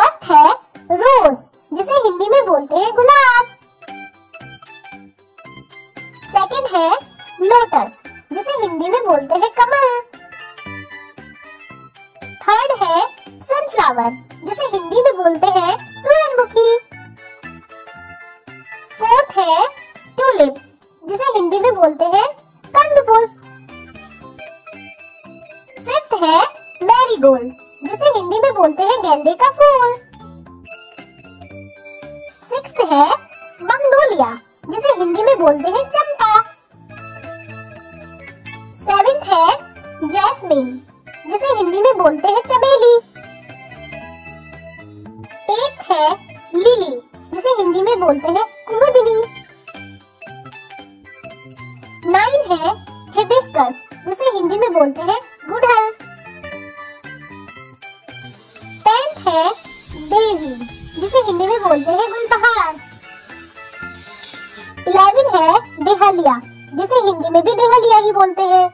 स्वस्थ है रोज, जिसे हिंदी में बोलते हैं गुलाब। सेकंड है लोटस, जिसे हिंदी में बोलते हैं कमल। थर्ड है सनफ्लावर, जिसे हिंदी में बोलते हैं सूरजमुखी। फोर्थ है ट्यूलिप, जिसे हिंदी में बोलते हैं कंदपुष्प। फिफ्थ है मैरीगोल्ड, जिसे हिंदी में बोलते हैं गेंदे का फूल। सिक्स्थ है मैग्नोलिया, जिसे हिंदी में बोलते हैं चंपा। सेवेंथ है जैस्मीन, जिसे हिंदी में बोलते हैं चमेली। एट्थ है लिली, जिसे हिंदी में बोलते हैं कुमुदिनी। 9 है हिबिस्कस, जिसे हिंदी में बोलते हैं गुड़हल। 10th है डेजी, जिसे हिंदी में बोलते हैं गुलबहार। 11 है डेहलिया, जिसे हिंदी में भी डेहलिया ही बोलते हैं।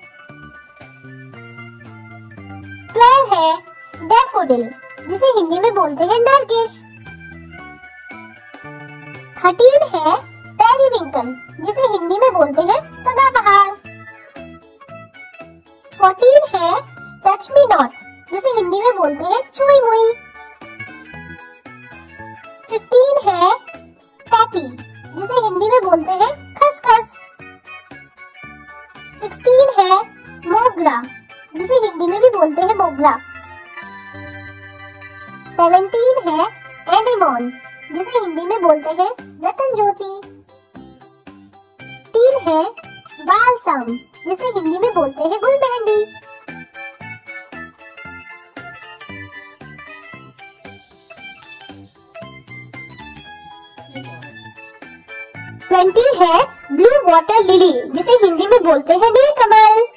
12 है डैफोडिल, जिसे हिंदी में बोलते हैं नरगिस। 13 है पेरीविंकल, जिसे हिंदी में बोलते हैं सदाबहार। 14 है टच मी नॉट, जिसे हिंदी में बोलते हैं छुई मुई। 15 है पॉपी, जिसे हिंदी में बोलते हैं खसखस। 16 है मोगरा, जिसे हिंदी में भी बोलते हैं मोगरा। 17 है एनेमोन, जिसे हिंदी में बोलते हैं रतन ज्योति। 3 है बालसम, जिसे हिंदी में बोलते हैं गुल मेहंदी। 20 है ब्लू वाटर लिली, जिसे हिंदी में बोलते हैं नीलकमल।